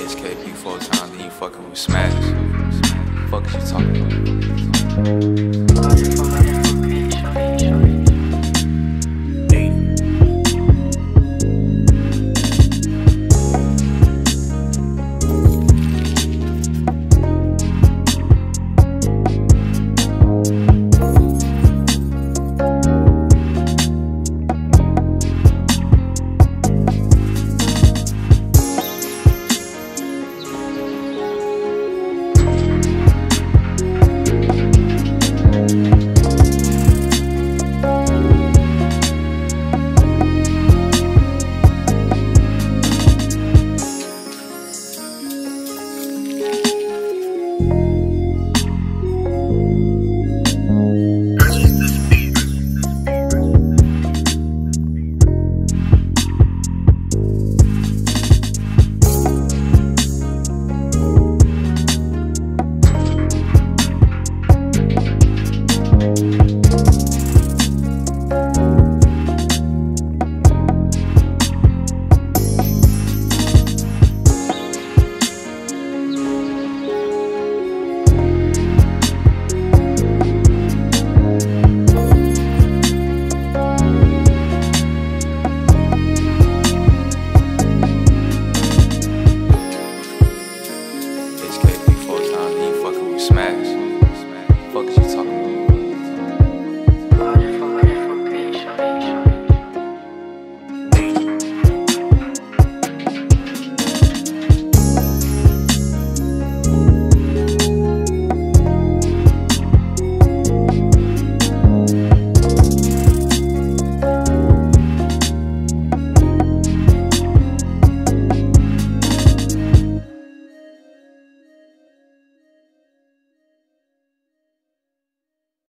H.K.P. full time, then you fucking with Smash. Fuck is you talking about?